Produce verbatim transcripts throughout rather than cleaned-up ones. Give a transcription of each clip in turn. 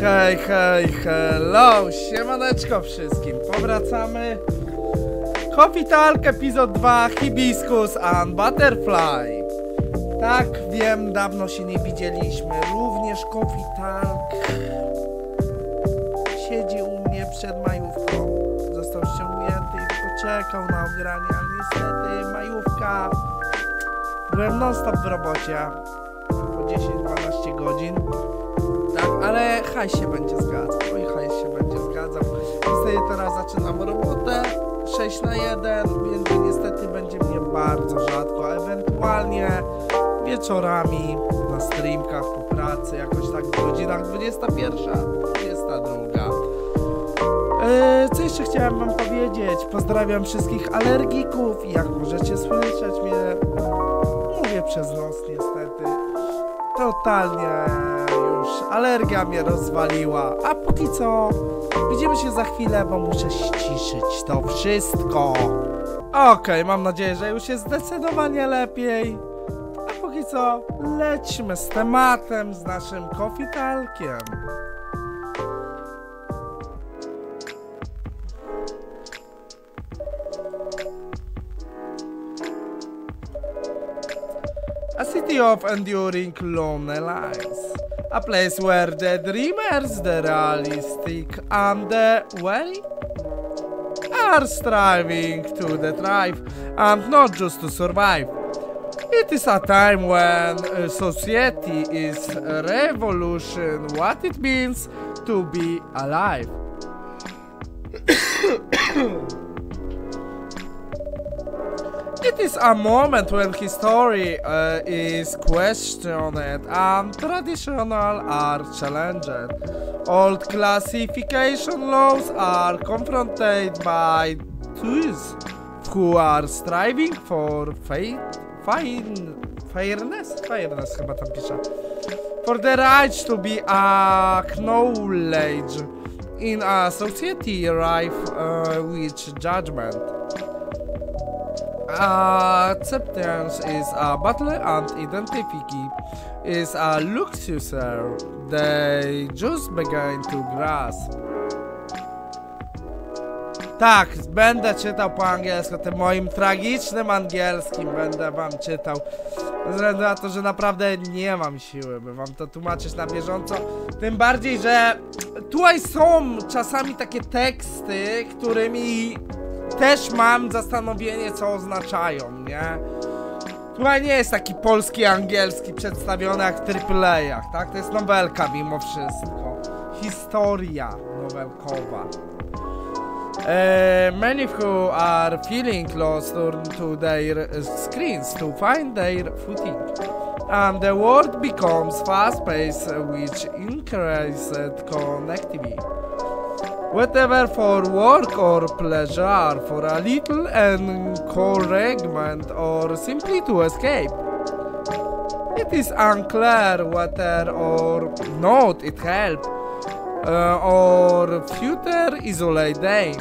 Hej, hej, hello, siemaneczko wszystkim, powracamy. Coffee Talk Episode dwa, Hibiscus and Butterfly. Tak, wiem, dawno się nie widzieliśmy, również Coffee Talk siedzi u mnie przed majówką. Został ściągnięty i poczekał na ogranie, ale niestety majówka. Byłem non stop w robocie, po dziesięć dwanaście godzin. Tak, ale haj się będzie zgadzał, oj haj się będzie zgadzał. Niestety teraz zaczynam robotę sześć na jeden, więc niestety będzie mnie bardzo rzadko, ewentualnie wieczorami na streamkach po pracy, jakoś tak w godzinach dwudziesta pierwsza, dwudziesta druga. Eee, co jeszcze chciałem wam powiedzieć? Pozdrawiam wszystkich alergików i jak możecie słyszeć mnie, mówię przez nos niestety, totalnie. Alergia mnie rozwaliła, a póki co widzimy się za chwilę, bo muszę ściszyć to wszystko. Okej, okay, mam nadzieję, że już jest zdecydowanie lepiej, a póki co lećmy z tematem, z naszym kofitalkiem. A city of enduring lonely lives. A place where the dreamers, the realistic and the wary are striving to the thrive and not just to survive. It is a time when uh, society is a revolution, what it means to be alive. It is a moment when history uh, is questioned and traditional are challenged. Old classification laws are confronted by those who are striving for faith, fine, fairness, fairness chyba tam pisze, for the right to be acknowledged in a society rife uh, with judgment. Acceptance is a battle and identity is a luxury they just began to grasp. Tak, będę czytał po angielsku, tym moim tragicznym angielskim będę wam czytał. Ze względu na to, że naprawdę nie mam siły, by wam to tłumaczyć na bieżąco. Tym bardziej, że tutaj są czasami takie teksty, którymi też mam zastanowienie, co oznaczają, nie? Tutaj nie jest taki polski, angielski przedstawiony jak w triplejach, tak? To jest nowelka mimo wszystko. Historia nowelkowa. Uh, many who are feeling lost turn to their screens to find their footing. And the world becomes fast-paced, which increases connectivity. Whatever for work or pleasure, for a little encouragement or simply to escape. It is unclear whether or not it helps uh, or future isolating.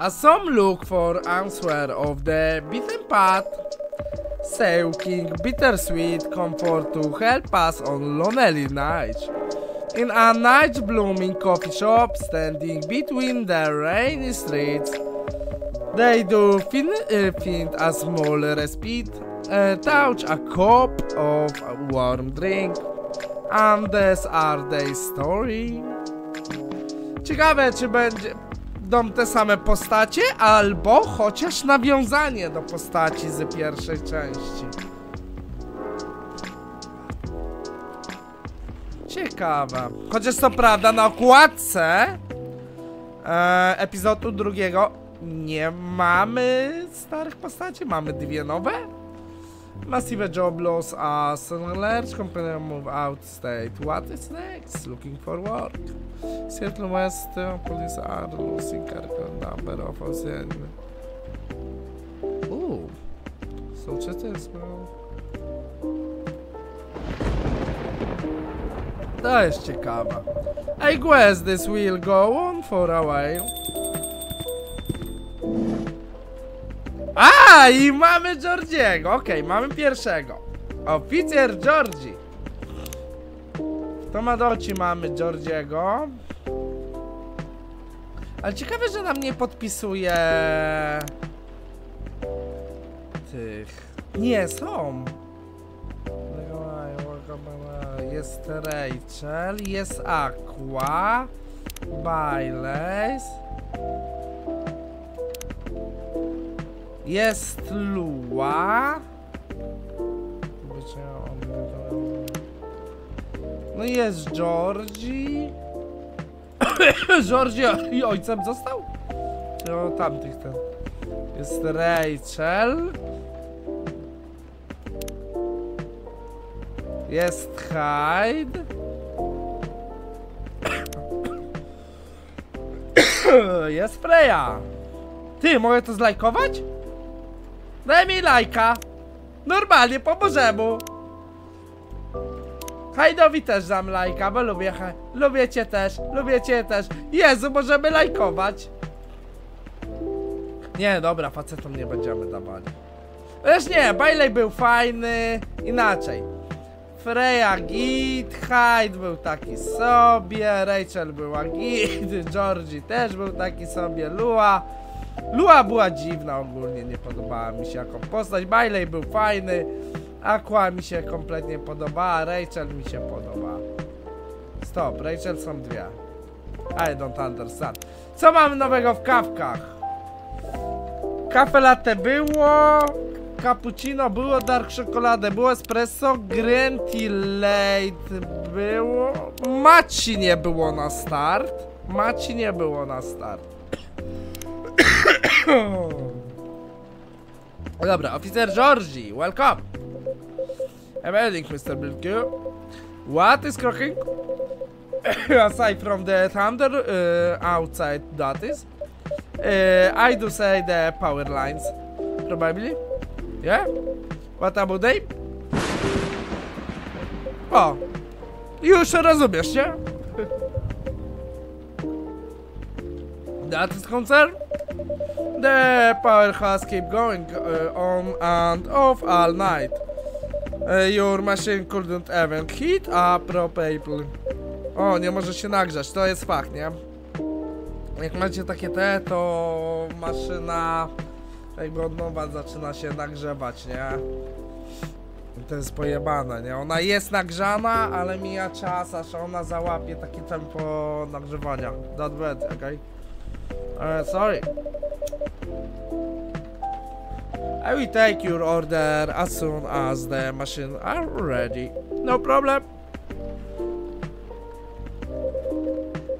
As some look for answer of the beaten path, seeking bittersweet comfort to help us on lonely nights. In a night blooming coffee shop standing between the rainy streets, they do find, uh, find a small respite, uh, touch a cup of a warm drink, and these are their story. Ciekawe, czy będzie będą te same postacie, albo chociaż nawiązanie do postaci z pierwszej części. Ciekawe. Chociaż to prawda, na okładce e, epizodu drugiego nie mamy starych postaci, mamy dwie nowe. Massive job loss as a large company move out state. What is next? Looking for work. Seattle West uh, police are losing critical number of ocean. Ooh. So just as well. To jest ciekawe. I guess this will go on for a while. Ah! A, i mamy Jorjiego. Okej, okay, mamy pierwszego. Oficer Jorji. W Tomodachi mamy Jorjiego. Ale ciekawe, że nam nie podpisuje... tych... Nie, są. Jest Rachel, jest Aqua, Bailey, jest Lua. No jest Jorji. Jorji i ojcem został? No tamtych ten. Jest Rachel. Jest Hyde. Jest Freya. Ty, mogę to zlajkować? Daj mi lajka. Normalnie, po bożemu. Hyde'owi też dam lajka, bo lubię, lubię cię też, lubię cię też. Jezu, możemy lajkować. Nie, dobra, facetom nie będziemy dawali. Wiesz, nie, Bailey był fajny, inaczej. Freya git, Hyde był taki sobie, Rachel była git, Jorji też był taki sobie, Lua. Lua była dziwna ogólnie, nie podobała mi się jako postać, Bailey był fajny, Aqua mi się kompletnie podobała, Rachel mi się podoba. Stop, Rachel są dwie. I don't understand. Co mamy nowego w kawkach? Kafe latte było... cappuccino było, dark czekoladę było, espresso, green tea late było, maci nie było na start, maci nie było na start. Dobra, Officer Jorji, welcome. Amazing, mister Blue Q. What is cooking? Aside from the thunder uh, outside that is, uh, I do say the power lines, probably. Yeah? What about name? O! Już rozumiesz, nie? That is concern. The power has kept going uh, on and off all night. Uh, your machine couldn't even heat up properly. O, nie może się nagrzać, to jest fakt, nie? Jak macie takie te, to maszyna... jakby od nowa zaczyna się nagrzewać, nie? To jest pojebane, nie? Ona jest nagrzana, ale mija czas, aż ona załapie takie tempo nagrzewania. That bad, okej? Okay? Uh, sorry. I will take your order as soon as the machines are ready. No problem.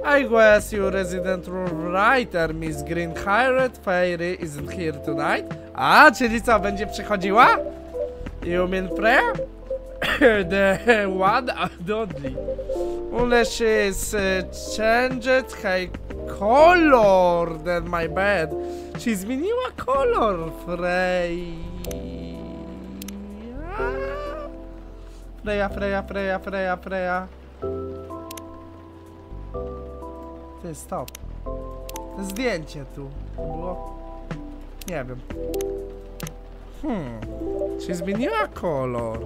I guess your resident writer, Miss Green Hired Fairy, isn't here tonight. A, czyli co, będzie przychodziła? You mean Freya? The one and only. Unless she's uh, changed her color than my bed. She zmieniła kolor, Freya. Freya, Freya, Freya, Freya, Freya. Ty, stop. To zdjęcie tu było. Nie wiem. Hmm. Czy zmieniła kolor?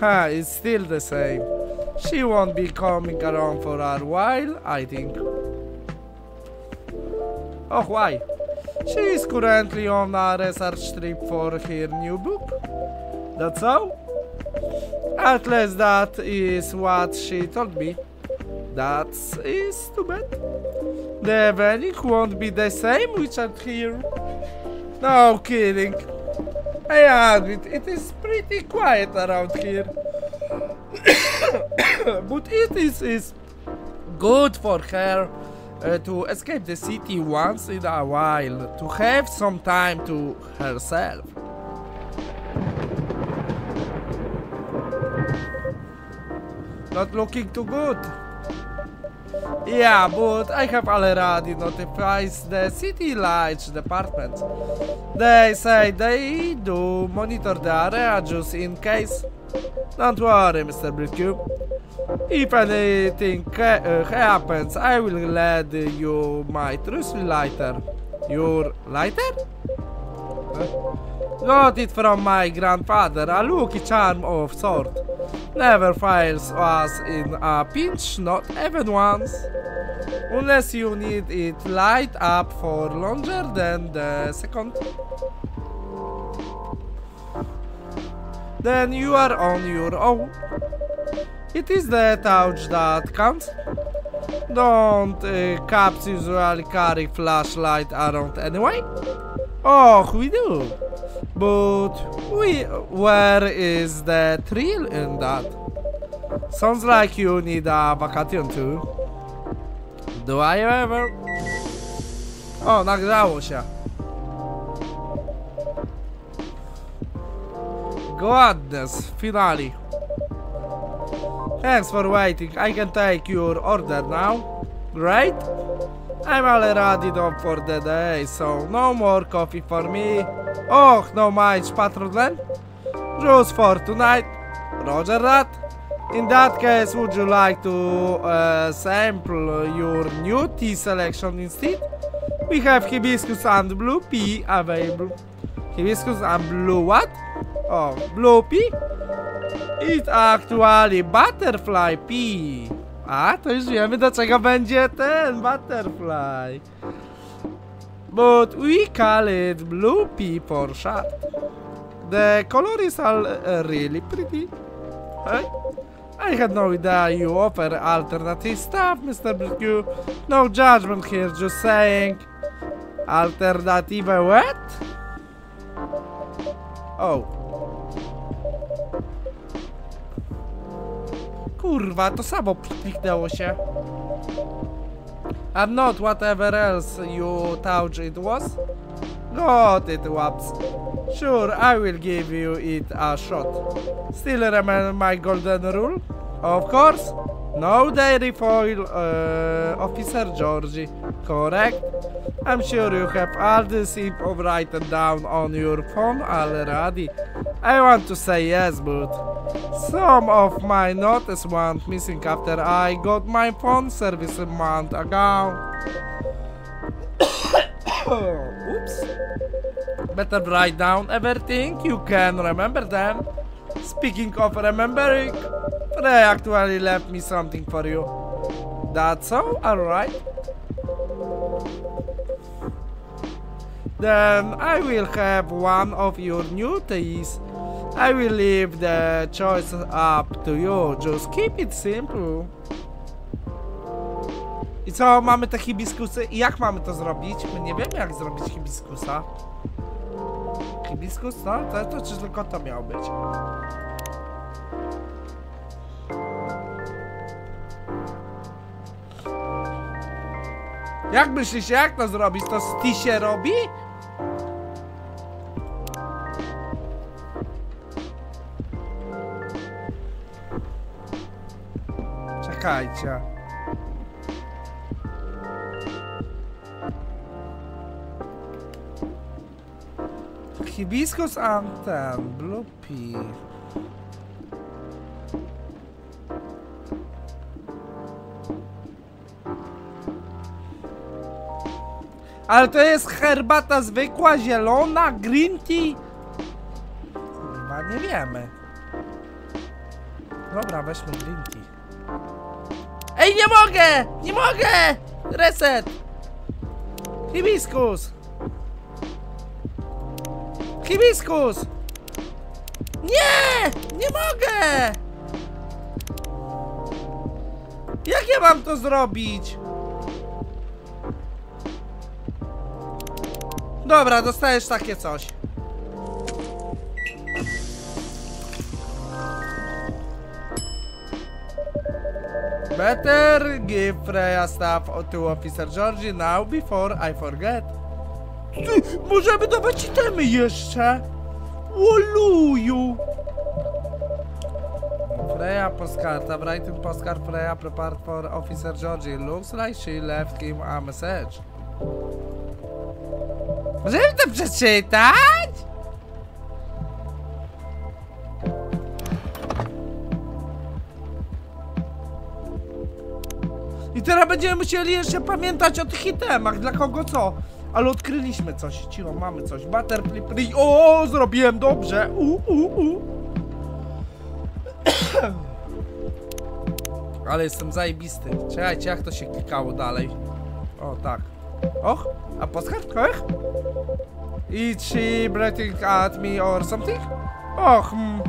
Ha, it's still the same. She won't be coming around for a while, I think. Oh, why? She is currently on a research trip for her new book. That's all? At least that is what she told me. That is too bad. The venue won't be the same which I'm here. No kidding. I admit it is pretty quiet around here. But it is, is good for her uh, to escape the city once in a while. To have some time to herself. Not looking too good. Yeah, but I have already notified the city lights department. They say they do monitor the area just in case. Don't worry, mister Blue Q. If anything uh, happens, I will let you my trusty lighter. Your lighter? Huh? Got it from my grandfather, a lucky charm of sort. Never fails us in a pinch, not even once. Unless you need it light up for longer than the second. Then you are on your own. It is the touch that counts. Don't uh, cops usually carry flashlight around anyway? Oh, we do. But we, where is the thrill in that? Sounds like you need a vacation too. Do I ever? O, nagrało się. Godness, finally. Thanks for waiting, I can take your order now. Great? I'm already done for the day, so no more coffee for me. Och, no mind, patron. Juice for tonight. Roger that. In that case, would you like to uh, sample your new tea selection instead? We have hibiscus and blue pea available. Hibiscus and blue what? Oh, blue pea? It's actually butterfly pea. A, to już wiemy, do czego będzie ten butterfly. But we call it blue pea for short. The color is all uh, really pretty. Hey? I had no idea you offer alternative stuff, Mister Blue Q. No judgment here, just saying. Alternative what? Oh. Kurwa, to samo kliknęło się. I'm not whatever else you thought it was. Got it, Waps. Sure, I will give you it a shot. Still remember my golden rule? Of course. No dairy foil, uh, Officer Jorji. Correct? I'm sure you have all this info written down on your phone already. I want to say yes, but some of my notes went missing after I got my phone service a month ago. Oops. Better write down everything you can remember then. Speaking of remembering, Freya actually left me something for you. That's all, alright. Then I will have one of your new teas. I will leave the choice up to you. Just keep it simple. I co, mamy te hibiskusy? I jak mamy to zrobić? My nie wiemy, jak zrobić hibiskusa. Hibiskus? No, to, to czy tylko to miało być? Jak myślicie, jak to zrobić? To z tea się robi? Czekajcie. Hibiscus and ten blue pea. Ale to jest herbata zwykła, zielona, green tea. Chyba nie wiemy. Dobra, weźmy green tea. Ej, nie mogę! Nie mogę! Reset! Hibiskus! Hibiskus! Nie! Nie mogę! Jak ja mam to zrobić? Dobra, dostajesz takie coś. Better give Freya stuff to Officer Jorji now before I forget. Ty, możemy dawać itemy jeszcze! Woluju! Freya postcard, I'm writing postcard Freya prepared for Officer Jorji. Looks like she left him a message. Możemy to przeczytać? I teraz będziemy musieli jeszcze pamiętać o tych itemach, dla kogo co. ale odkryliśmy coś, cicho, mamy coś. Butterfly, pli... O, zrobiłem dobrze. U, u, u. Ale jestem zajebisty. Czekajcie, jak to się klikało dalej. O, tak. Och, a poskarb, och? Is she breathing at me or something? Och, hmm.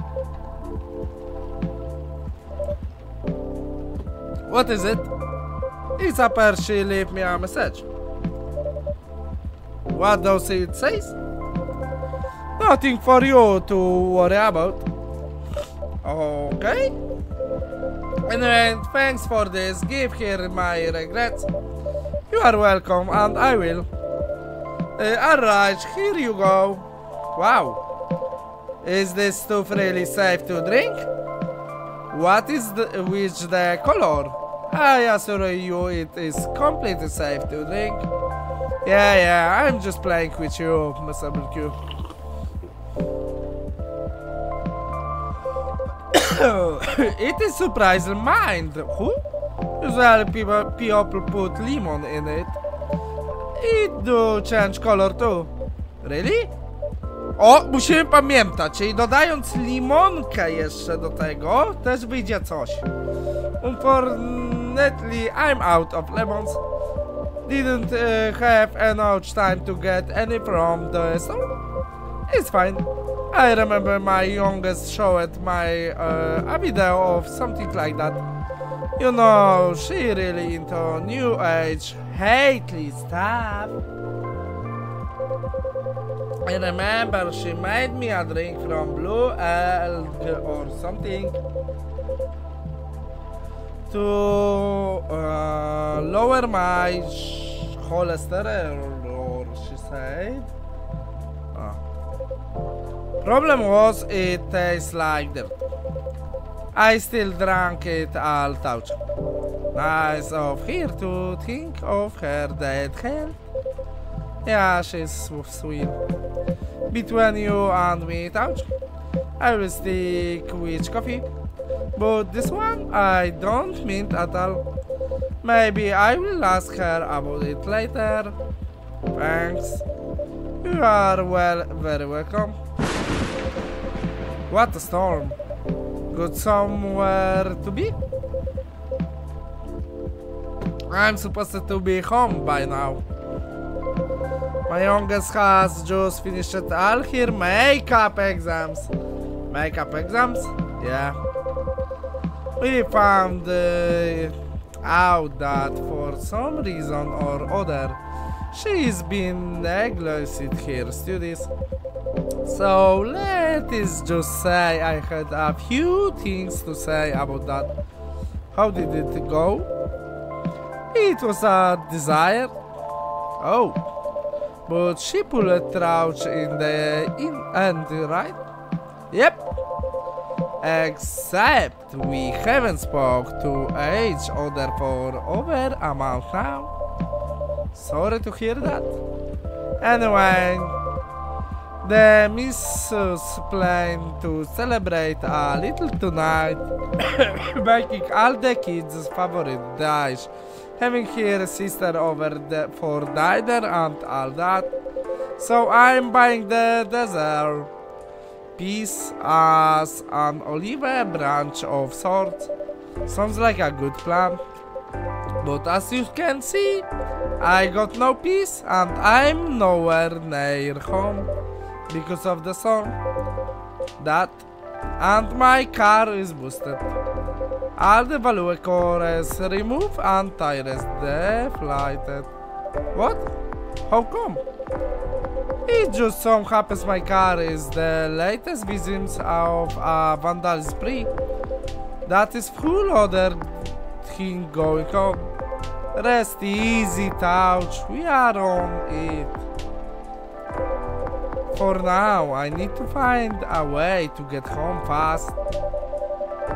What is it? It's a pair, she leave me a message. What does it say? Nothing for you to worry about. Okay? Anyway, thanks for this. Give her my regrets. You are welcome, and I will. Uh, Alright, here you go. Wow. Is this stuff really safe to drink? What is the, which the color? I assure you it is completely safe to drink. Yeah, yeah, I'm just playing with you, Mister Blue Q. It is surprising mind. Who? Usually people, people put lemon in it. It do change color too. Really? O, musimy pamiętać, czyli dodając limonkę jeszcze do tego, też wyjdzie coś. Unfortunately, I'm out of lemons. Didn't uh, have enough time to get any from the store. It's fine. I remember my youngest showed my uh, a video of something like that. You know, she really into new age, hately stuff. I remember she made me a drink from blue elk or something to uh, lower my cholesterol, or she said. Oh. Problem was it tastes like dirt. I still drank it all touch. Nice of her to think of her dead health. Yeah, she's sweet. Between you and me, touch. I will stick with coffee. But this one, I don't mint at all. Maybe I will ask her about it later. Thanks. You are well, very welcome. What a storm. Got somewhere to be? I'm supposed to be home by now. My youngest has just finished all her makeup exams. Makeup exams? Yeah. We found uh, out that for some reason or other, she's been neglecting her studies. So let us just say I had a few things to say about that. How did it go? It was a desire. Oh. But she pulled a trout in the in and right? Yep. Except we haven't spoke to each other for over a month now. Sorry to hear that. Anyway, the missus planned to celebrate a little tonight, making all the kids' favorite dish. Having here a sister over the, for dinner and all that. So I'm buying the dessert. Peace as an olive branch of sorts. Sounds like a good plan. But as you can see, I got no peace and I'm nowhere near home. Because of the song. That. And my car is busted. All the value cores remove and tires deflated. What? How come? It just so happens my car is the latest victim of a vandal spree. That is full other thing going on. Rest easy, touch. We are on it. For now, I need to find a way to get home fast.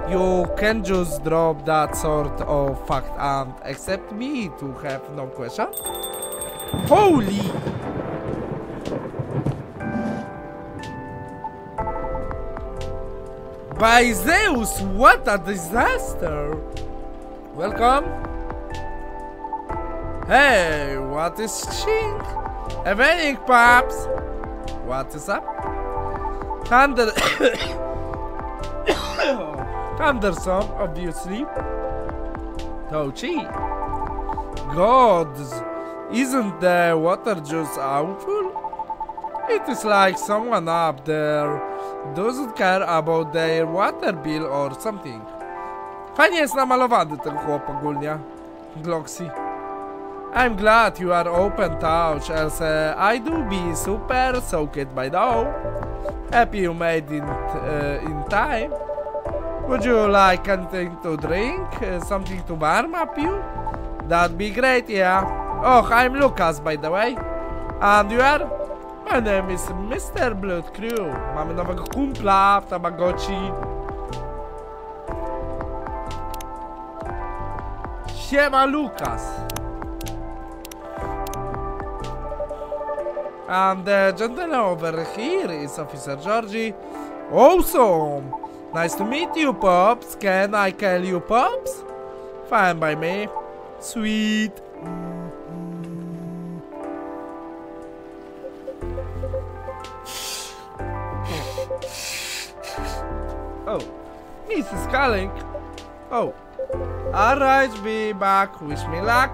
You can just drop that sort of fact and accept me to have no question. Holy! By Zeus, what a disaster! Welcome! Hey, what is chink? Evening, Pops! What is up? Thunder... Thunderstorm, obviously. Tochi. Gods! Isn't the water juice awful? It is like someone up there doesn't care about their water bill or something. Fajnie jest namalowany ten chłop ogólnie. Gloxy. I'm glad you are open touch, as uh, I do be super soaked by now. Happy you made it uh, in time. Would you like anything to drink? Uh, something to warm up you? That'd be great, yeah. Oh, I'm Lucas, by the way. And you are? My name is Mister Blood Crew. Mamy nowego kumpla w Tamagotchi. Siema, Lucas. And the gentleman over here is Officer Jorji. Awesome! Nice to meet you, Pops. Can I call you Pops? Fine by me. Sweet. Oh, Missus Culling. Oh. Alright, be back. Wish me luck.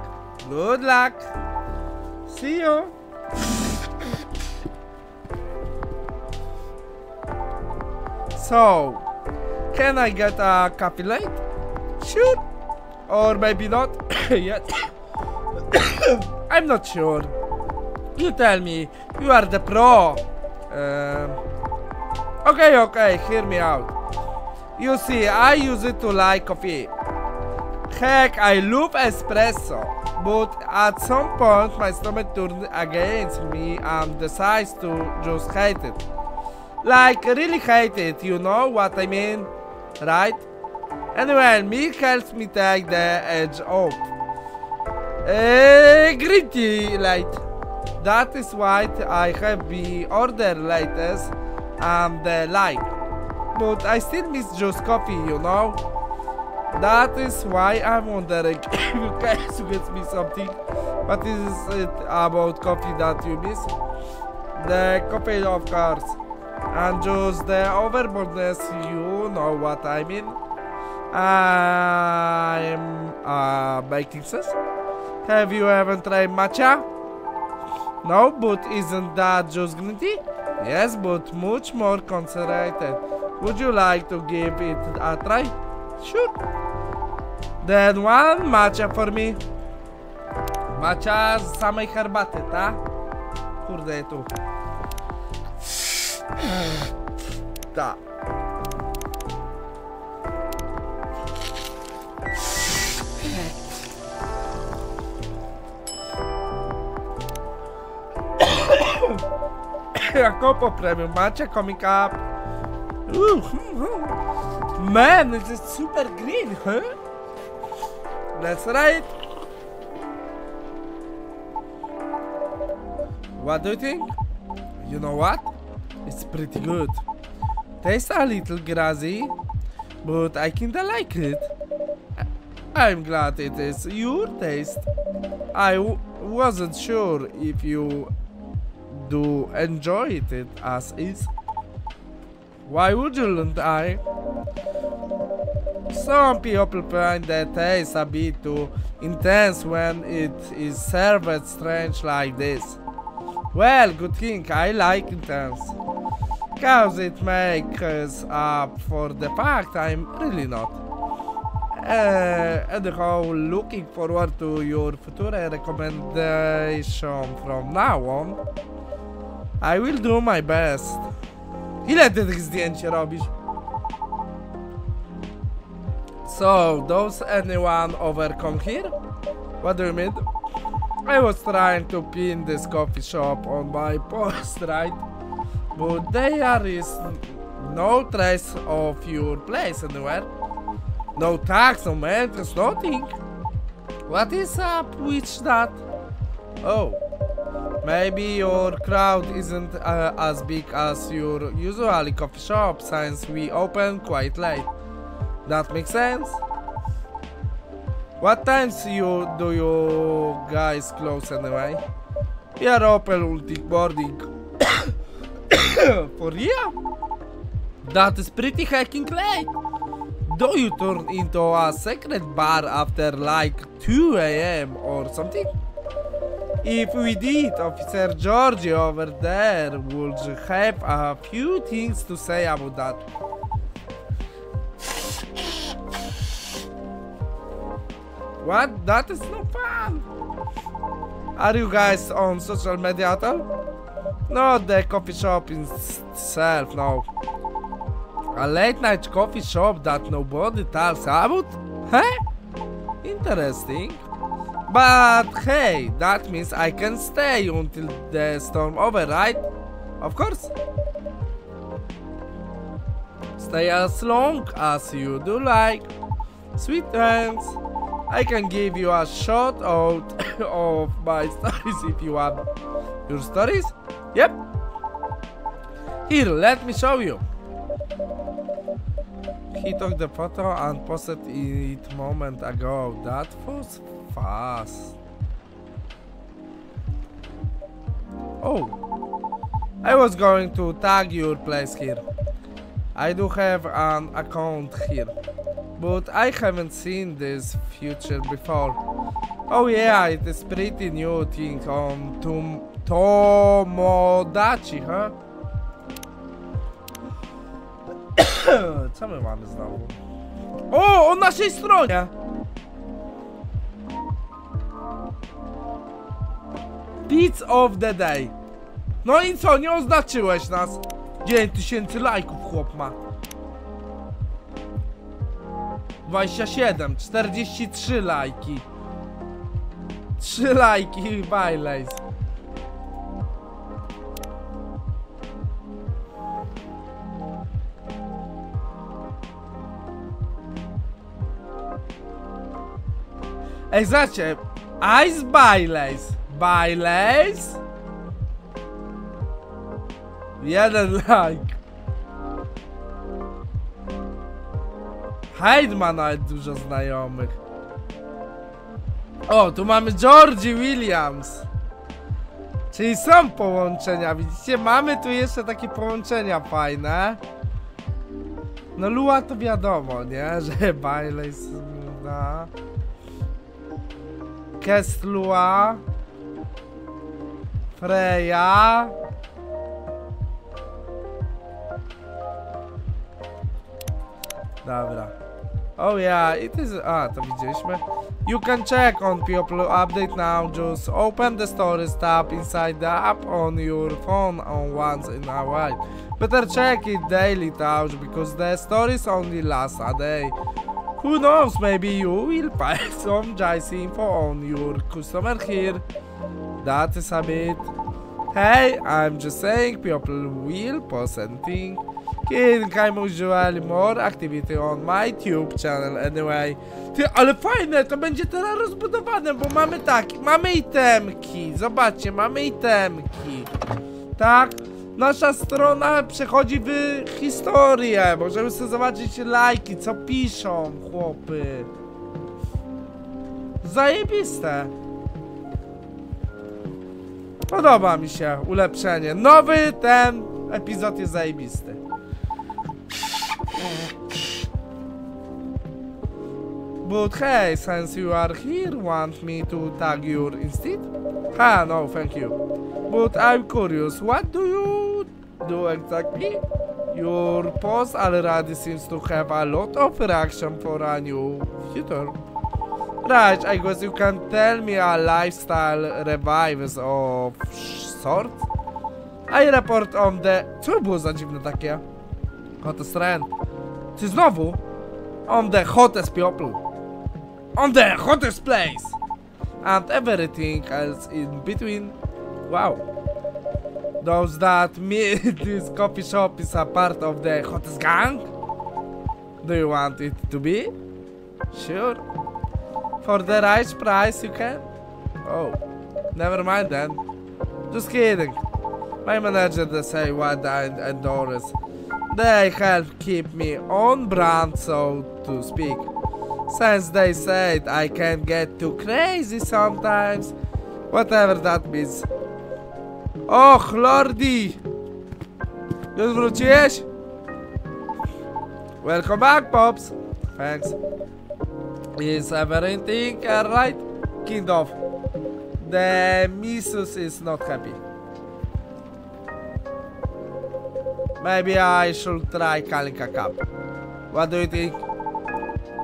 Good luck. See you. So, can I get a coffee late? Sure. Or maybe not. Yet. I'm not sure. You tell me. You are the pro. Uh, okay, okay. Hear me out. You see, I use it to like coffee. Heck, I love espresso. But at some point, my stomach turns against me and decides to just hate it. Like, really hate it, you know what I mean, right? Anyway, milk helps me take the edge off. Uh, green tea light. That is why I have the order latest and the like. But I still miss just coffee, you know? That is why I'm wondering if you guys get me something. What is it about coffee that you miss? The coffee, of course. And just the overboardness, you know what I mean. I'm uh, making sense. Have you ever tried matcha? No, but isn't that just green tea? Yes, but much more concentrated. Would you like to give it a try? Sure. Then one matcha for me. Matcha z samej herbaty, ta? Kurde, tu. Ta. A cup of premium matcha coming up. Ooh, man, it is super green, huh? That's right. What do you think? You know what? It's pretty good. Tastes a little grassy, but I kinda like it. I'm glad it is your taste. I w wasn't sure if you do enjoy it as is. Why wouldn't I? Some people find the taste a bit too intense when it is served strange like this. Well, good thing I like intense. Cause it makes up for the fact I'm really not. Uh, anyhow, looking forward to your future recommendation from now on. I will do my best. Ile ty tych zdjęć robisz? So, does anyone over come here? What do you mean? I was trying to pin this coffee shop on my post, right? But there is no trace of your place anywhere. No tags, no entrance, nothing. What is up with that? Oh, maybe your crowd isn't uh, as big as your usual coffee shop since we open quite late. That makes sense. What times you do you guys close anyway? We are open multi-boarding. For real? That is pretty hacking late. Do you turn into a secret bar after like two A M or something? If we did, Officer Jorji over there would have a few things to say about that. What? That is no fun! Are you guys on social media at all? Not the coffee shop itself, no. A late night coffee shop that nobody tells about? Huh? Interesting. But hey, that means I can stay until the storm over, right? Of course. Stay as long as you do like. Sweet friends, I can give you a shout out of my stories if you want. Your stories? Yep. Here, let me show you. He took the photo and posted it a moment ago. That was fast. Oh, I was going to tag your place here. I do have an account here, but I haven't seen this feature before. Oh yeah, it is pretty new thing on tom Tomodachi, huh? Co my mamy znowu? O, o naszej stronie! Beats of the day. No i co, nie oznaczyłeś nas? dziewięć tysięcy lajków chłop ma. dwadzieścia siedem, czterdzieści trzy lajki. trzy lajki, Bailey. Ej, znacie, Ice Bailey's. Bailey's? Jeden like. Hyde ma nawet dużo znajomych. O, tu mamy Jorji Williams. Czyli są połączenia, widzicie? Mamy tu jeszcze takie połączenia fajne. No Lua to wiadomo, nie? Że Bailey's... No. Jest Lua, Freya, dobra. Oh yeah, it is. A, to widzieliśmy. You can check on people update now. Just open the stories tab inside the app on your phone on once in a while. Better check it daily touch because the stories only last a day. Who knows, maybe you will find some juicy info on your customer here. That is a bit. Hey, I'm just saying, people will post something. I'm usually more activity on my YouTube channel anyway. Ty, ale fajne, to będzie teraz rozbudowane, bo mamy tak, mamy itemki, zobaczcie, mamy itemki. Tak? Nasza strona przechodzi w historię. Możemy sobie zobaczyć lajki, co piszą chłopy. Zajebiste. Podoba mi się ulepszenie. Nowy ten epizod jest zajebisty. But hey, since you are here, want me to tag you instead? Ah, no, thank you. But I'm curious, what do you do exactly? Your post already seems to have a lot of reaction for a new future. Right, I guess you can tell me a lifestyle revives of sort. I report on the... Co było za dziwne takie? Hottest trend. Czy znowu? On the hottest people. On the hottest place. And everything else in between. Wow. Those that me, this coffee shop is a part of the hottest gang? Do you want it to be? Sure. For the right price you can? Oh, never mind then. Just kidding. My manager, they say what I endorse. They help keep me on brand, so to speak. Since they said I can get too crazy sometimes, whatever that means. Och, lordy! Już wróciłeś? Welcome back, Pops! Thanks. Is everything right? Kind of. The missus is not happy. Maybe I should try calling a cab. What do you think?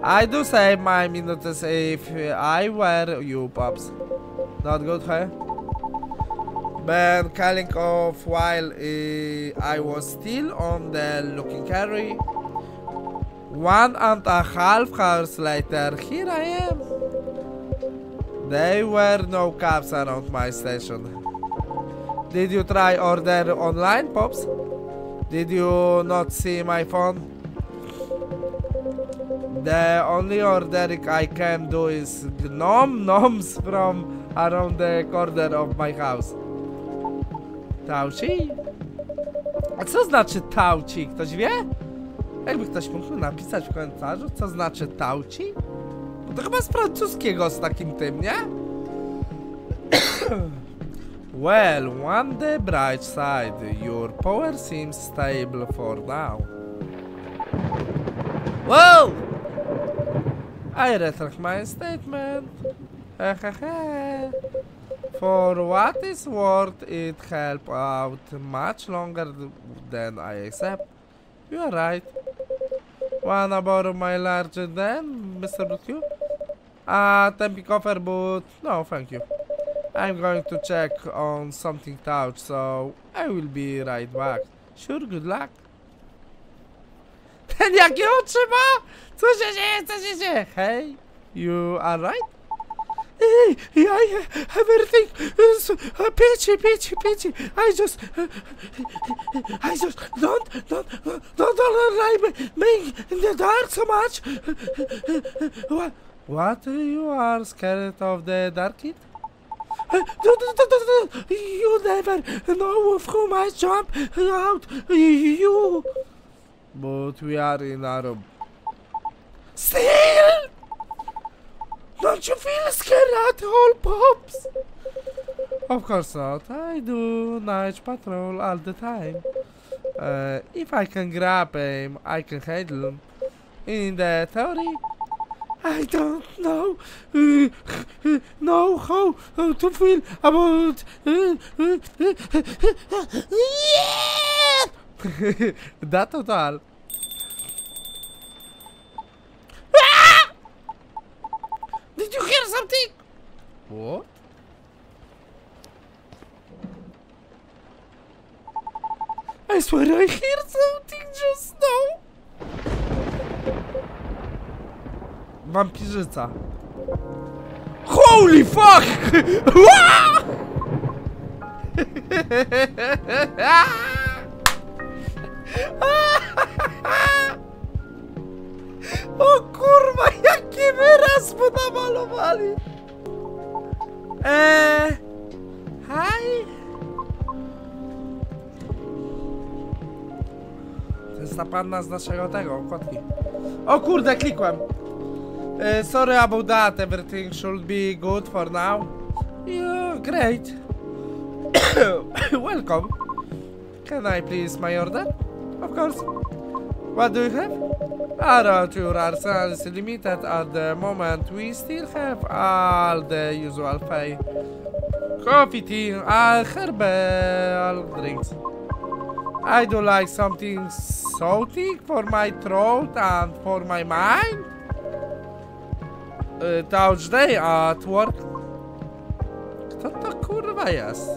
I do save my minutes if I were you, Pops. Not good, huh? But calling off while uh, I was still on the looking carry. One and a half hours later, here I am. There were no cabs around my station. Did you try order online, Pops? Did you not see my phone? The only ordering I can do is nom noms from around the corner of my house. Tauci? A co znaczy tauci? Ktoś wie? Jakby ktoś mógł napisać w komentarzu, co znaczy tauci? Bo to chyba z francuskiego z takim tym, nie? Well, on the bright side, your power seems stable for now. Wow! I retract my statement. For what is worth, it helped out much longer than I accept. You are right. Wanna borrow my larger than, Mister Blue Q? Ah, uh, temping offer, but no, thank you. I'm going to check on something touch, so I will be right back. Sure, good luck. Ten jakie otrzyma? Co się dzieje? Co się dzieje? Hey, you are right? Hey, I have everything. Peachy, peachy, peachy. I just, I just don't, don't, don't, don't like being in the dark so much. What? What? You are scared of the dark, kid? You never know of whom I jump out. You. But we are in our room. Still? Don't you feel scared at all, Pops? Of course not. I do night patrol all the time. Uh, if I can grab him, I can handle him. In the theory, I don't know, uh, uh, know how, how to feel about... Uh, uh, uh, yeah! That at all. Ah! Did you hear something? What? I swear I hear something just now. Wampirzyca. Holy fuck! O kurwa, jaki wyraz mu namalowali! Eee... Hi! To jest ta panna z naszego tego, kotki. O kurde, klikłem! Eee, sorry about that, everything should be good for now. Yeah, great. Welcome. Can I please my order? Of course. What do you have? Our tour arsenal is limited at the moment. We still have all the usual fare. Coffee, tea, and herbal drinks. I do like something so thick for my throat and for my mind. Uh, touch day at work. Kto to kurwa jest?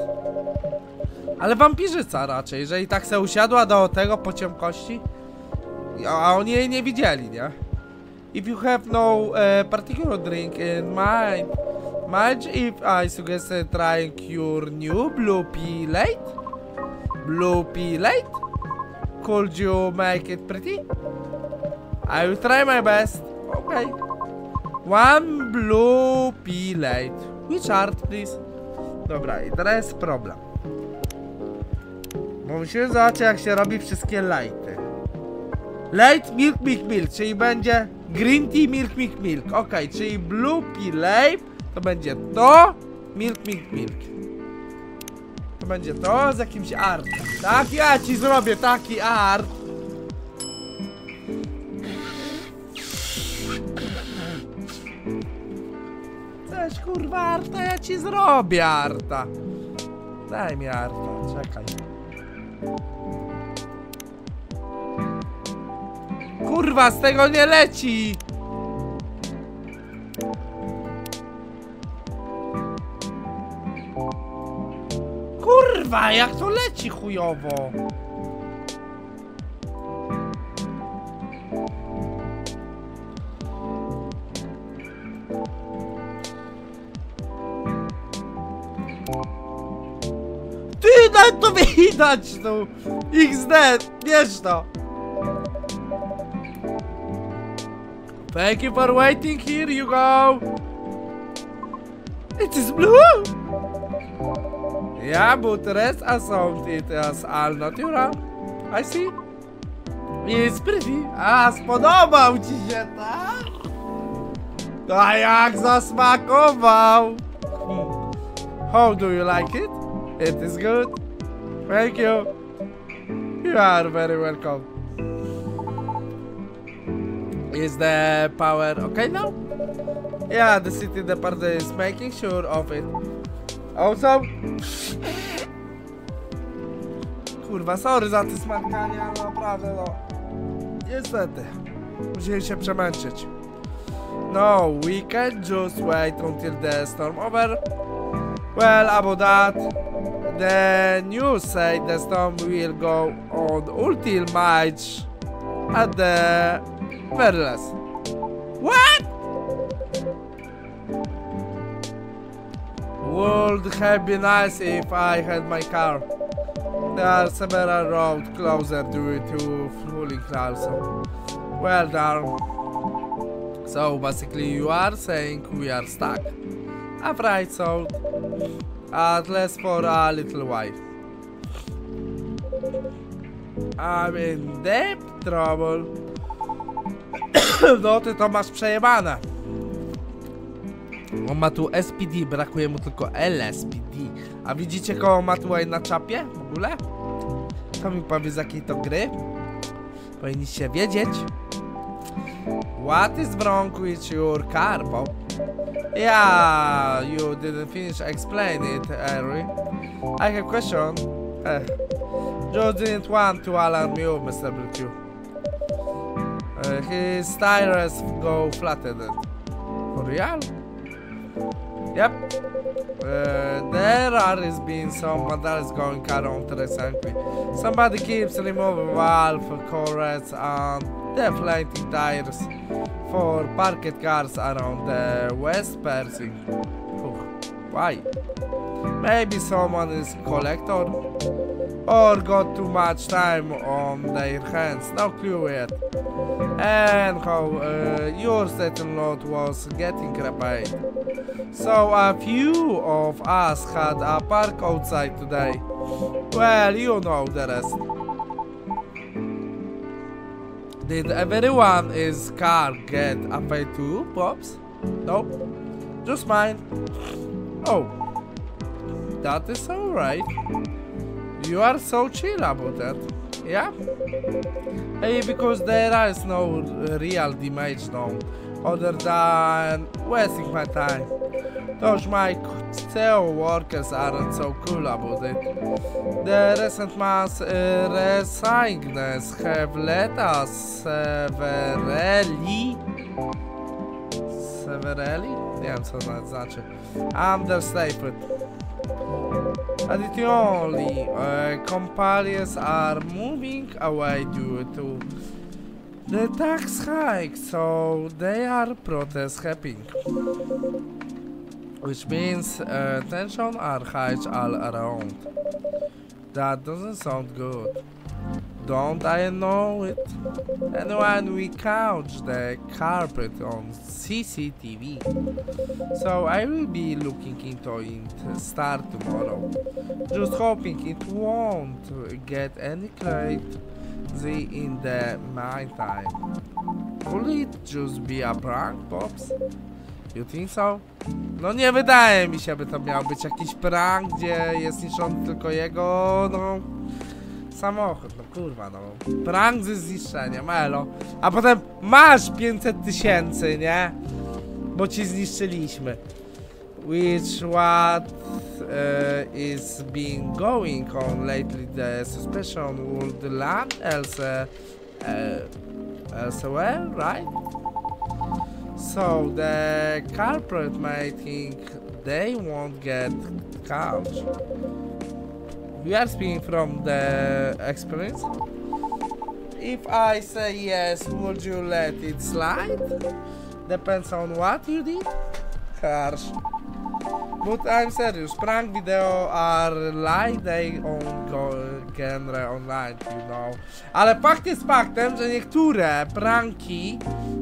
Ale wampirzyca raczej, jeżeli tak se usiadła do tego po ciemności, a oni jej nie widzieli, nie? If you have no uh, particular drink in mind, mind if I suggest trying your new blue pea light? Blue pea light? Could you make it pretty? I will try my best. Okay. One blue pea light. Which art, please? Dobra, i teraz jest problem. Bo musimy zobaczyć, jak się robi wszystkie lighty. Light milk milk milk, czyli będzie green tea milk milk milk. Ok, czyli blue pea light to będzie to milk milk milk. To będzie to z jakimś artem. Tak, ja ci zrobię taki art. Chcesz kurwa arta? Ja ci zrobię arta. Daj mi arta, czekaj. Kurwa, z tego nie leci! Kurwa, jak to leci chujowo! Ty, nawet to widać tu! iks de, wiesz to! Thank you for waiting, here you go! It is blue! Yeah, but rest assumed it as all natural. I see. It's pretty. A, spodobał ci się, tak? A jak zasmakował! How do you like it? It is good. Thank you. You are very welcome. Is the power okay now? Yeah, the city department is making sure of it. Also, kurwa, sorry za te smarkanie, ale naprawdę no. Niestety, musieli się przemęczyć. No, we can just wait until the storm over. Well, about that, the news say the storm will go on until March at the very last. What? Would have been nice if I had my car. There are several roads closer due to flooding also. Well done. So basically you are saying we are stuck. I'm right, so at least for a little while. I'm in deep trouble. No ty to masz przejebane. On ma tu S P D, brakuje mu tylko L S P D. A widzicie koło ma tutaj na czapie w ogóle? To mi powie z jakiej to gry? Powinniście wiedzieć. What is wrong with your car, Bob? Yeah, you didn't finish explaining it, Harry. I have a question. Eh. You didn't want to alarm you, mister Blue Q. Uh, his tires go flattened. For real? Yep. Uh, there has been some vandals going around recently. Somebody keeps removing valve cords and deflating tires for parked cars around the West Percy. Oh, why? Maybe someone is a collector or got too much time on their hands. No clue yet. And how uh, your second lot was getting repaired. So a few of us had a park outside today. Well, you know the rest. Did everyone is car get a pay too, Pops? Nope. Just mine. Oh. That is alright. You are so chill about that. Yeah? Hey, because there is no real damage now, other than wasting my time. Those my co-workers aren't so cool about it. The recent mass uh, resignings have led us severely... Severely? Nie wiem co to znaczy. Understated. Additionally, uh, companies are moving away due to the tax hike, so they are protest happy. Which means uh, tension are high all around. That doesn't sound good. Don't I know it? And when we couch the carpet on C C T V. So I will be looking into it start tomorrow. Just hoping it won't get any crazy in the meantime. Will it just be a prank, Pops? You think so? No nie wydaje mi się, by to miał być jakiś prank, gdzie jest niszczony tylko jego, no... samochód, no kurwa, no. Prank ze zniszczeniem, elo. A potem masz pięćset tysięcy, nie? Bo ci zniszczyliśmy. Which what uh, is being going on lately, the suspicion would land else, uh, elsewhere, right? So the culprit may think they won't get caught. We are speaking from the experience. If I say yes, would you let it slide? Depends on what you did. Harsh. But I'm serious, prank video are like they on genre online, you know. Ale fakt jest faktem, że niektóre pranki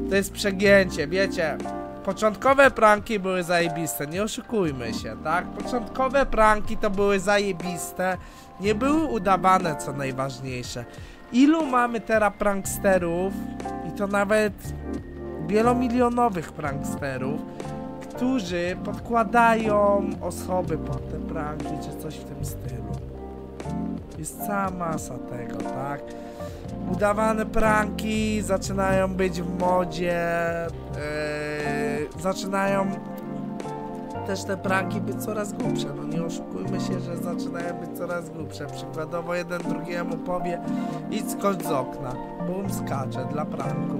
to jest przegięcie, wiecie. Początkowe pranki były zajebiste, nie oszukujmy się, tak? Początkowe pranki to były zajebiste, nie były udawane, co najważniejsze. Ilu mamy teraz pranksterów, i to nawet wielomilionowych pranksterów, którzy podkładają osoby pod te pranki, czy coś w tym stylu. Jest cała masa tego, tak? Udawane pranki zaczynają być w modzie, yy, zaczynają też te pranki być coraz głupsze. No nie oszukujmy się, że zaczynają być coraz głupsze. Przykładowo jeden drugiemu powie idź skocz z okna, bum, skacze dla pranku,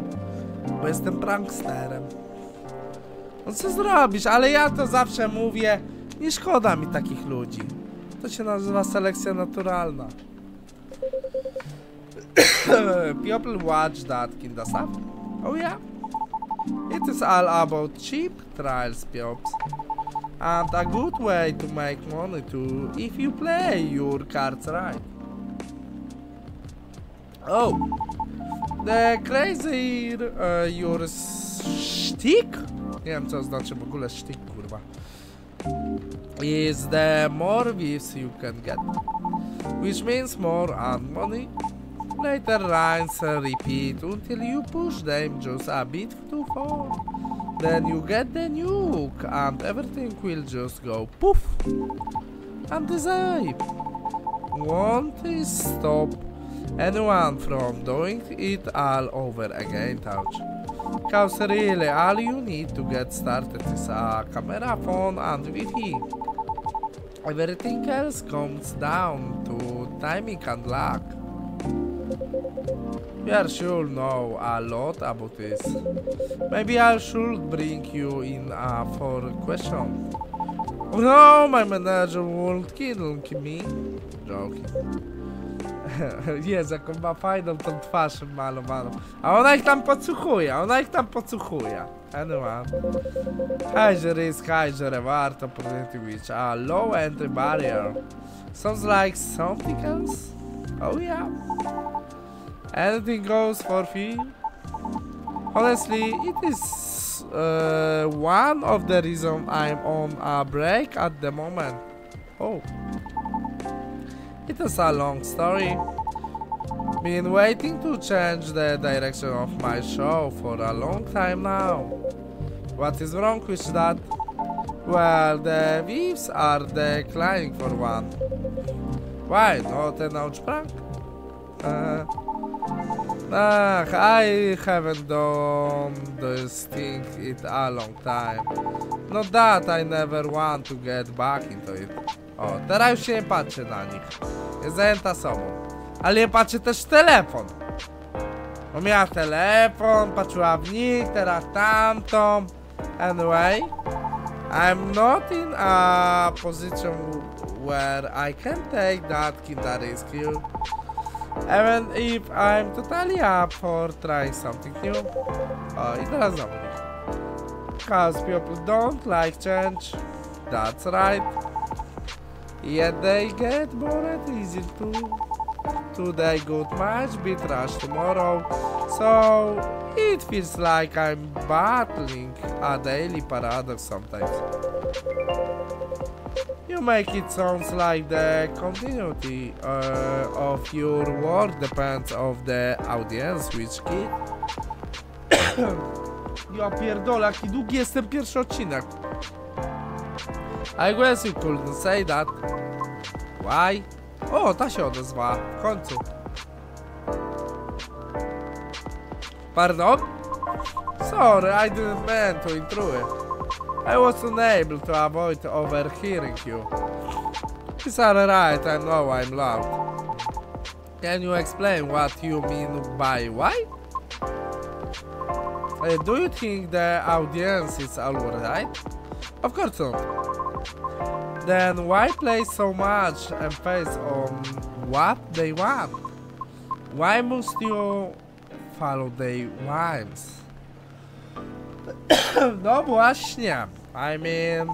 bo jestem pranksterem. No co zrobisz, ale ja to zawsze mówię, nie szkoda mi takich ludzi. To się nazywa selekcja naturalna. People watch that kind of stuff. Oh yeah? It is all about cheap trials, peeps. And a good way to make money too, if you play your cards right. Oh, the crazier uh, your shtick? Nie wiem, co znaczy w ogóle sztyk, kurwa. Is the more gifts you can get, which means more and money. Later lines repeat until you push them just a bit too far. Then you get the nuke and everything will just go poof. And disappear. Won't stop anyone from doing it all over again, touch. Because really, all you need to get started is a camera, phone and Wi-Fi. Everything else comes down to timing and luck. We are sure know a lot about this. Maybe I should bring you in uh, for a question. Oh no, my manager won't kill me. Joking. Jezu, jaką ma fajną tą twarz malowaną. A ona ich tam podsłuchuje, ona ich tam podsłuchuje. Anyone. High risk, high reward, opportunity which a low entry barrier. Sounds like something else? Oh yeah. Anything goes for free. Honestly, it is uh, one of the reasons I'm on a break at the moment. Oh. It is a long story. Been waiting to change the direction of my show for a long time now. What is wrong with that? Well, the views are declining for one. Why not an ouch prank? Uh, nah, I haven't done this thing in a long time. Not that I never want to get back into it. O, teraz już się nie patrzy na nich. Jest zajęta sobą. Ale nie patrzy też telefon. Bo miała telefon, patrzyła w nich, teraz tamtą. Anyway, I'm not in a position where I can take that kind of risk. Even if I'm totally up for trying something new. O, i teraz znowu nich. Because people don't like change. That's right. Yet they get bored easy too. Today good match, be trash tomorrow. So it feels like I'm battling a daily paradox sometimes. You make it sounds like the continuity uh, of your work depends on the audience which kid Ja pierdolę, jaki długi jest ten pierwszy odcinek. I guess you couldn't say that. Why? O, ta się odezwała, w końcu. Pardon? Sorry, I didn't mean to intrude. I was unable to avoid overhearing you. It's alright, I know I'm loud. Can you explain what you mean by why? Uh, do you think the audience is alright? Of course not. Then why place so much emphasis on what they want? Why must you follow their whims? No właśnie. I mean,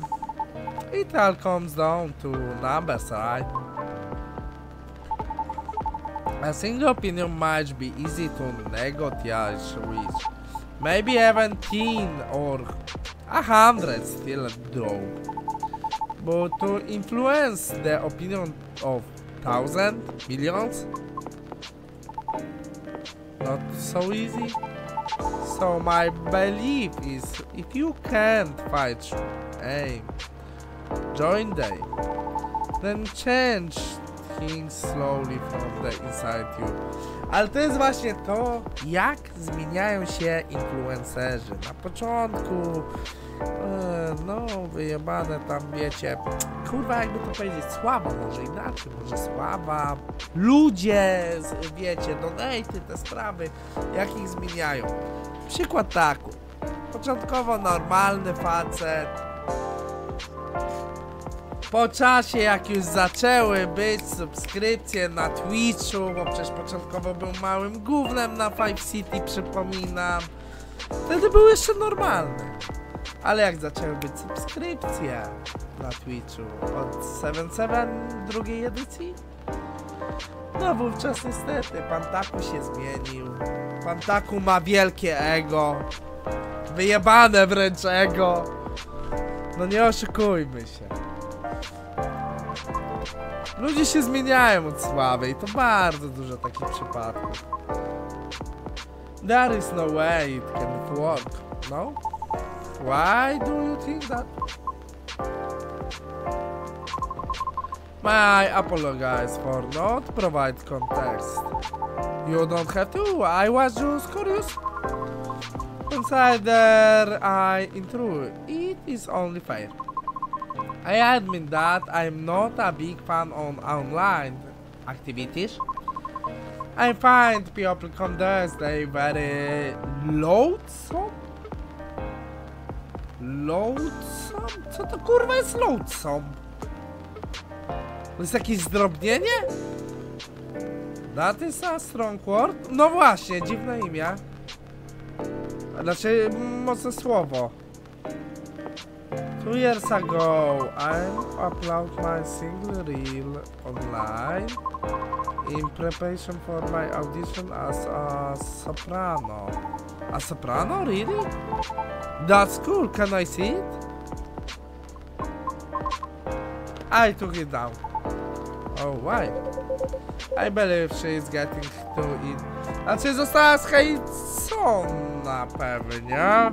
it all comes down to numbers, right? A single opinion might be easy to negotiate with. Maybe even ten or a hundred still though. But to influence the opinion of thousand, millions? Not so easy. So my belief is if you can't fight aim, join them. Then change things slowly from the inside you. Ale to jest właśnie to, jak zmieniają się influencerzy. Na początku, e, no wyjebane tam, wiecie, kurwa, jakby to powiedzieć, słaba, może inaczej, może słaba. Ludzie, wiecie, donaty, te sprawy, jak ich zmieniają. Przykład taki, początkowo normalny facet. Po czasie, jak już zaczęły być subskrypcje na Twitchu, bo przecież początkowo był małym gównem na Five City, przypominam. Wtedy był jeszcze normalny. Ale jak zaczęły być subskrypcje na Twitchu od siedem siedem drugiej edycji? No wówczas niestety pan Taku się zmienił. Pan Taku ma wielkie ego. Wyjebane wręcz ego. No nie oszukujmy się. Ludzie się zmieniają od słabej, to bardzo dużo takich przypadków. There is no way it can work, no? Why do you think that? My apologize for not provide context. You don't have to, I was just curious. Consider I intrude, it is only fair. I admit that I'm not a big fan on online activities. I find people conduct they very loathsome. Loathsome? Co to kurwa jest loathsome? To jest jakieś zdrobnienie? That is a strong word? No właśnie, dziwne imię. Znaczy, mocne słowo. Two years ago, I uploaded my single reel online in preparation for my audition as a soprano. A soprano, really? That's cool, can I see it? I took it down. Oh, why? I believe she is getting to it. Znaczy została zhejcona pewnie.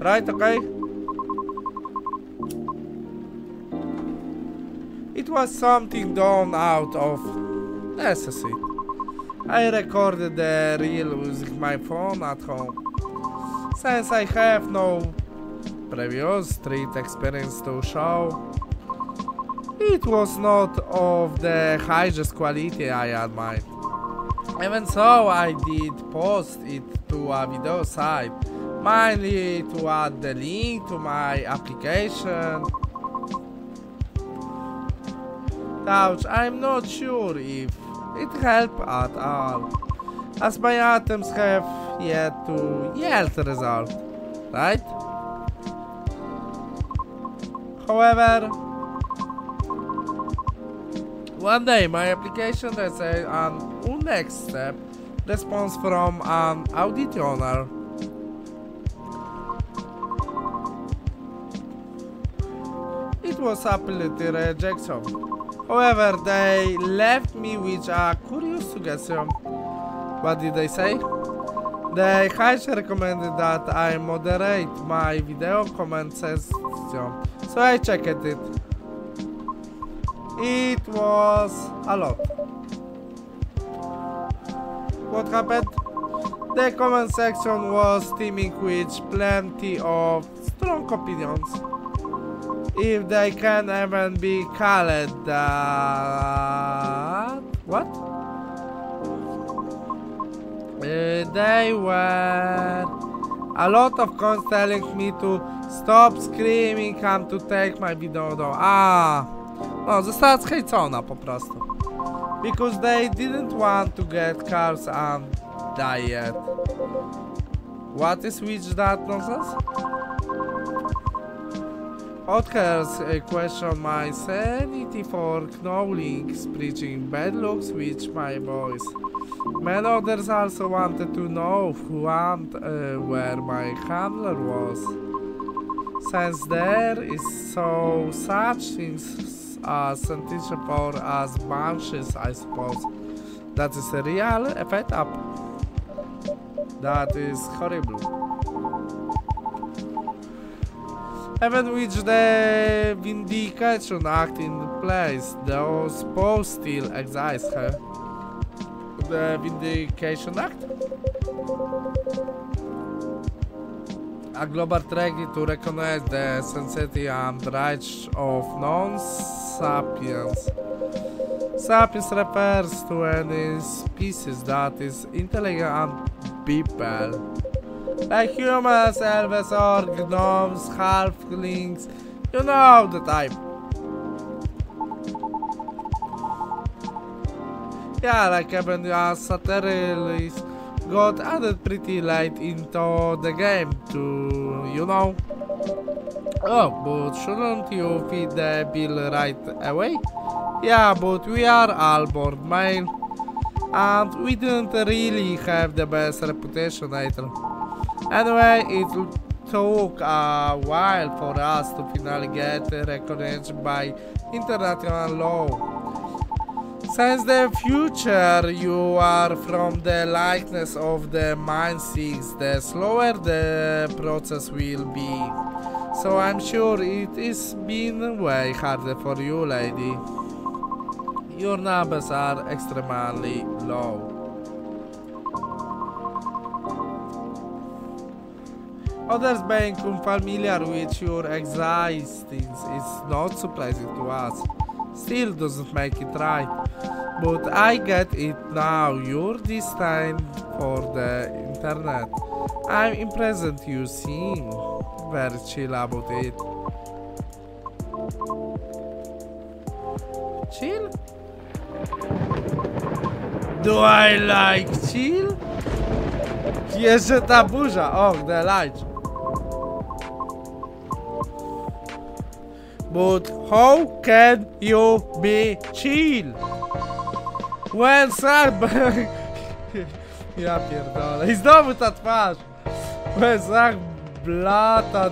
Right, okay? It was something done out of necessity. I recorded the reel with my phone at home. Since I have no previous street experience to show, it was not of the highest quality I admit. Even so, I did post it to a video site, mainly to add the link to my application. I'm not sure if it helped at all, as my attempts have yet to yield result, right? However, one day my application received an unexpected response from an auditioner. It was absolutely rejection. However, they left me with a curious suggestion. What did they say? The Hyde recommended that I moderate my video comment section, so I checked it. It was a lot. What happened? The comment section was teeming with plenty of strong opinions, if they can even be called that. What? Uh, they were a lot of comments telling me to stop screaming and to take my video down. Ah, no, została zhejcona po prostu. Because they didn't want to get cars and diet. What is with that nonsense? Others uh, question my sanity for knowing preaching bad looks with my voice. Many others also wanted to know who and uh, where my handler was, since there is so such things as sensation or as bunches, I suppose. That is a real effect up. That is horrible. Even with the Vindication Act in place, those posts still exist, huh? The Vindication Act? A global treaty to recognize the sanctity and rights of non-sapiens. Sapiens refers to any species that is intelligent and people. Like humans, elves, or gnomes, halflings, you know the type. Yeah, like even as satirists got added pretty late into the game to, you know. Oh, but shouldn't you feed the bill right away? Yeah, but we are all born male, and we didn't really have the best reputation either. Anyway, it took a while for us to finally get recognized by international law. Since the future you are from the likeness of the mind seeks, the slower the process will be. So I'm sure it has been way harder for you, lady. Your numbers are extremely low. Others being unfamiliar with your existence is not surprising to us. Still doesn't make it right. But I get it now. You're destined for the internet. I'm impressed you seem very chill about it. Chill? Do I like chill? Jeszcze ta burza. Oh, the light. But how can you be chill? When Sarba... ja pierdolę. I znowu ta twarz. When Sarblata...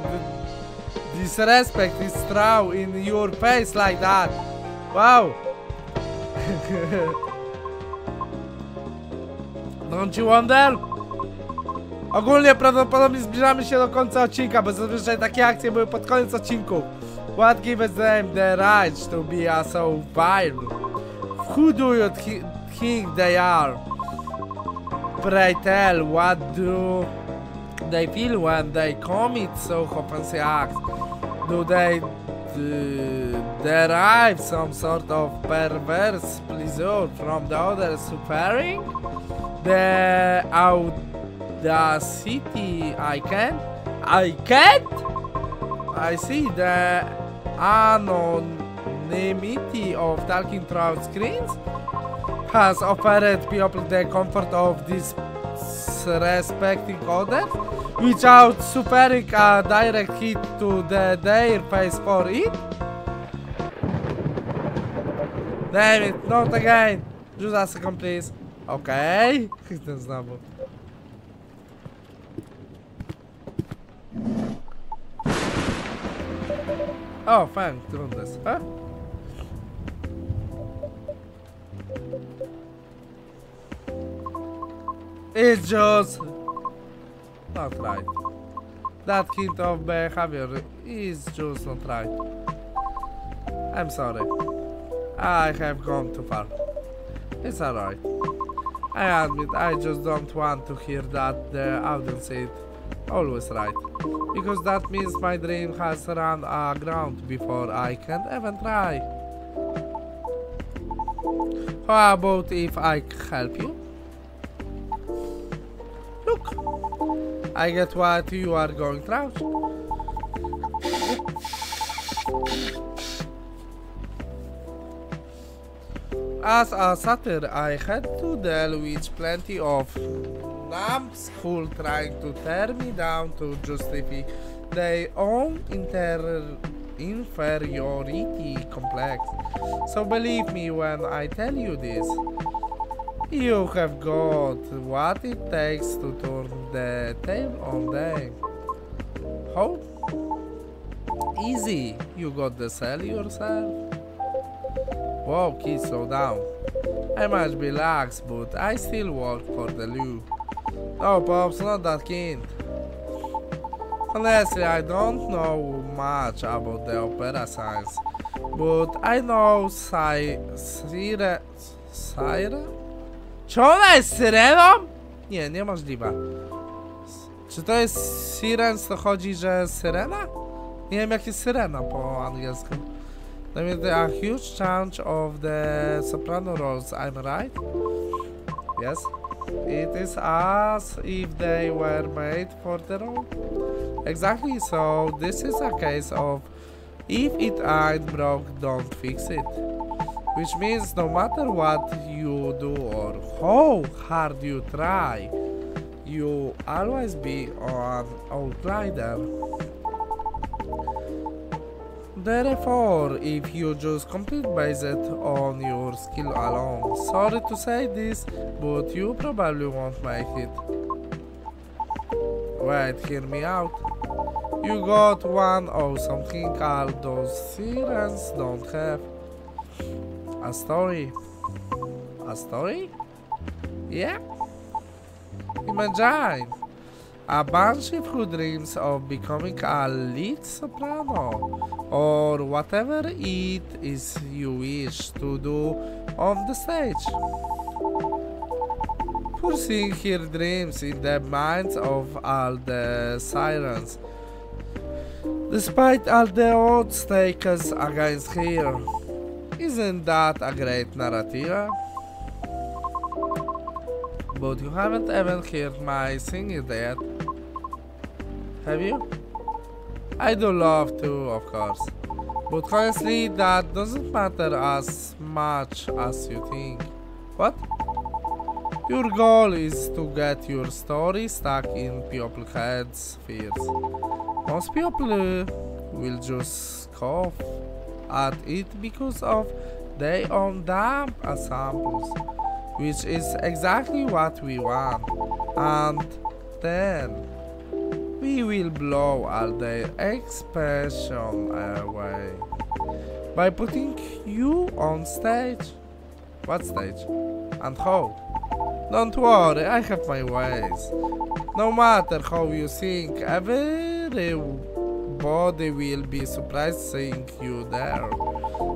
disrespect is thrown in your face like that. Wow. Don't you wonder? Ogólnie prawdopodobnie zbliżamy się do końca odcinka, bo zazwyczaj takie akcje były pod koniec odcinku. What gives them the right to be so violent? Who do you th think they are? Pray tell, what do they feel when they commit so offensive acts? Do they derive some sort of perverse pleasure from the other suffering? The audacity, I can't? I can't? I see the anonymity of talking through screens has offered people the comfort of disrespecting others without suffering a direct hit to the, their face for it. Damn it, not again. Just a second, please. Okay. Oh, fajnie, trudno jest, he? It's just not right. That hint of behavior is just not right. I'm sorry. I have gone too far. It's alright. I admit I just don't want to hear that the audience is always right, because that means my dream has run aground before I can even try. How about if I help you? Look, I get what you are going through. As a satyr, I had to deal with plenty of numbs who trying to tear me down to justify their own inter inferiority complex. So believe me when I tell you this, you have got what it takes to turn the tail on them. How? Easy, you got the sell yourself. Whoa, kids, slow down. I must be lax, but I still work for the Lou. No, Pops, not that kind. Honestly, I don't know much about the opera science, but I know Cy... Cyre... Cyre? Czy ona jest syreną? Nie, niemożliwe. Czy to jest sirens, to chodzi, że syrena? Nie wiem, jak jest syrena po angielsku. There is a huge chunk of the soprano roles, I'm right? Yes. It is as if they were made for the role. Exactly, so this is a case of if it ain't broke, don't fix it. Which means no matter what you do or how hard you try, you always be an outsider. Therefore, if you just complete based on your skill alone, sorry to say this, but you probably won't make it. Wait, hear me out. You got one or something all those sirens don't have. A story. A story? Yeah? Imagine a banshee who dreams of becoming a lead soprano, or whatever it is you wish to do on the stage. Pursuing her dreams in the minds of all the sirens, despite all the odds taken against her. Isn't that a great narrative? But you haven't even heard my singing yet, have you? I do love to, of course, but honestly that doesn't matter as much as you think. What? Your goal is to get your story stuck in people's heads' fears. Most people will just scoff at it because of their own dumb assumptions, which is exactly what we want, and then we will blow all their expression away by putting you on stage. What stage? And how? Don't worry, I have my ways. No matter how you think, everybody will be surprised seeing you there.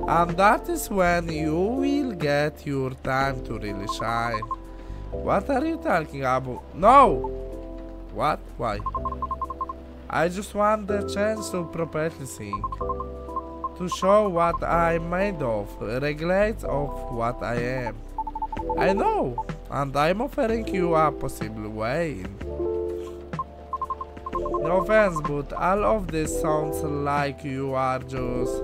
And that is when you will get your time to really shine. What are you talking about? No! What? Why? I just want the chance to properly sing, to show what I'm made of, regardless of what I am. I know, and I'm offering you a possible way in. No offense, but all of this sounds like you are just...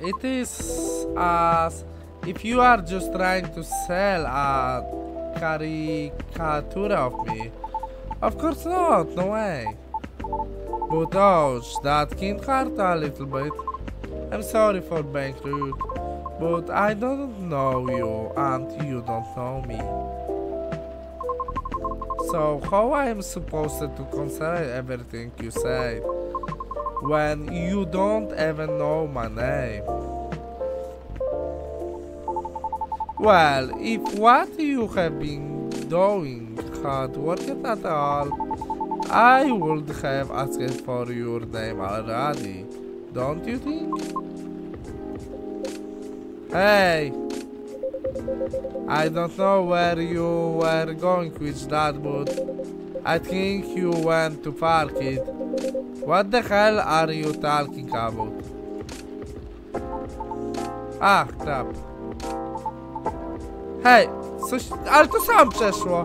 It is as if you are just trying to sell a caricature of me. Of course not, no way. But ouch, that can hurt a little bit. I'm sorry for being rude, but I don't know you and you don't know me. So how I am supposed to consider everything you say when you don't even know my name? Well, if what you have been doing hard working at all. I would have asked for your name already, don't you think? Hey! I don't know where you were going with that, but I think you went to park it. What the hell are you talking about? Ah, crap. Hej, coś... ale to sam przeszło.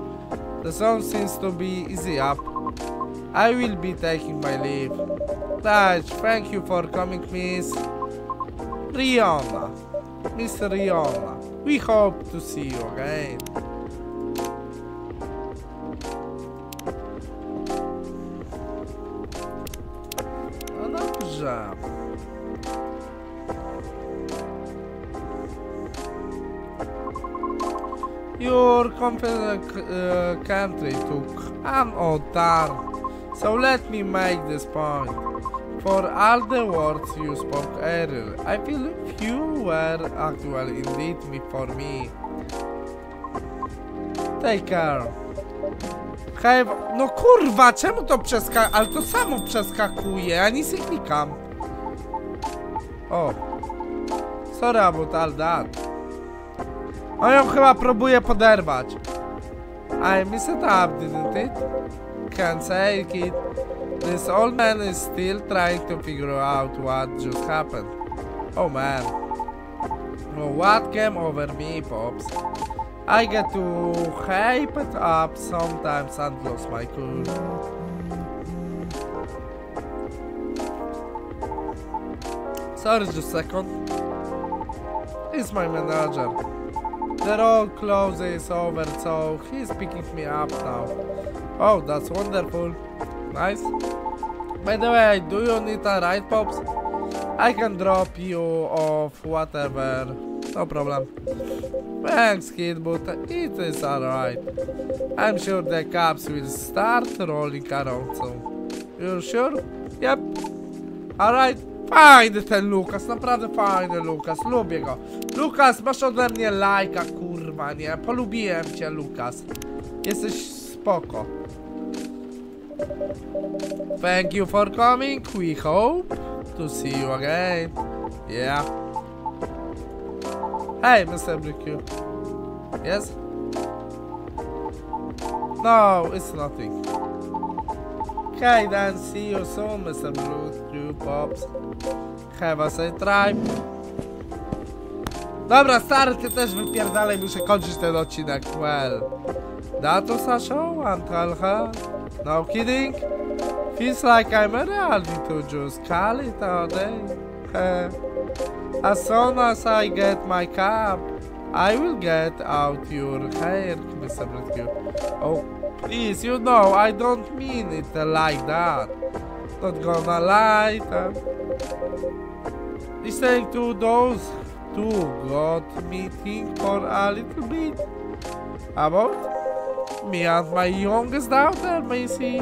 The song seems to be easy up. I will be taking my leave. Thank you for coming, Miss Riona. Miss Riona. We hope to see you again. No dobrze. Your uh, country took an old turn, so let me make this point. For all the words you spoke earlier, I feel few were actual indeed for me. Take care. Have... No kurwa, czemu to przeskakuje? Ale to samo przeskakuje, ja nic ich klikam. O. Sorry about all that. On ją chyba próbuje poderwać. I missed it up, didn't it? Can't say it. This old man is still trying to figure out what just happened. Oh man. What came over me, Pops? I get too hype it up sometimes and lose my cool. Sorry, just a second. It's my manager. The road closes over, so he's picking me up now. Oh, that's wonderful. Nice. By the way, do you need a ride, Pops? I can drop you off whatever. No problem. Thanks, kid, but it is alright. I'm sure the cops will start rolling around soon. You sure? Yep. Alright. Fajny ten Lucas, naprawdę fajny Lucas, lubię go. Lucas, masz ode mnie lajka, kurwa, nie? Polubiłem cię, Lucas. Jesteś spoko. Thank you for coming, we hope to see you again. Yeah. Hey, Mister Blue Q. Yes? No, it's nothing. Okay, then see you soon, Mister Blue Q, Pops. Have a safe drive. Dobra, stary, ty też wypierdalaj, muszę kończyć ten odcinek. Well, that was a show and tell her. No kidding. Feels like I'm ready to just call it all day. As soon as I get my cab, I will get out your hair, Mister Blue Q. Oh, please, you know, I don't mean it like that. Not gonna lie. Listening to those two got me think for a little bit about me and my youngest daughter, Macy.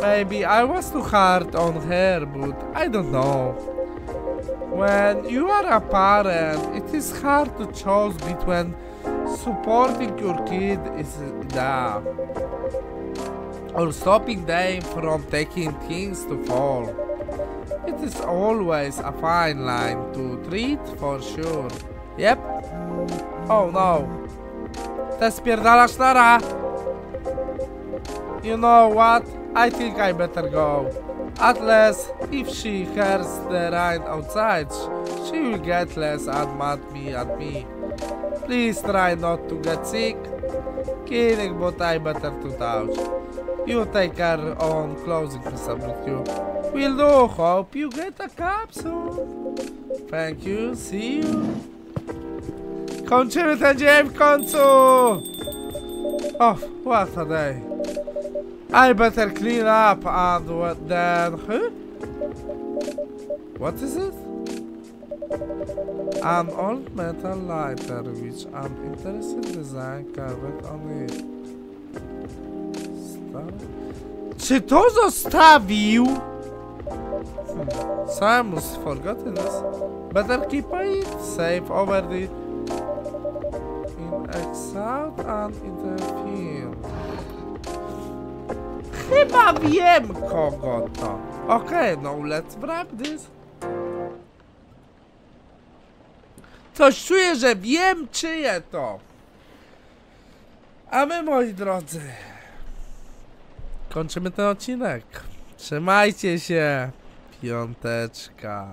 Maybe I was too hard on her, but I don't know. When you are a parent, it is hard to choose between supporting your kid is the or stopping them from taking things to fall. It is always a fine line to treat for sure. Yep. Oh no. Te spierdalasz nara. You know what? I think I better go. At least, if she hears the rain outside, she will get less and mad me at me. Please try not to get sick. Kidding, but I better to touch. You take care on closing Mister Blue Q. Will do, hope you get a capsule. Thank you, see you. Kończymy ten dzień w końcu! Oh, what a day. I better clean up and then... Huh? What is it? An old metal lighter which an interesting design covered on it. Czy to zostawił? Hmm. Samus forgotten this. Better keep it safe over the in exile and interfere. Chyba wiem, kogo to. Okej, okay, no let's wrap this. Coś czuję, że wiem, czyje to. A my, moi drodzy, kończymy ten odcinek. Trzymajcie się. Piąteczka.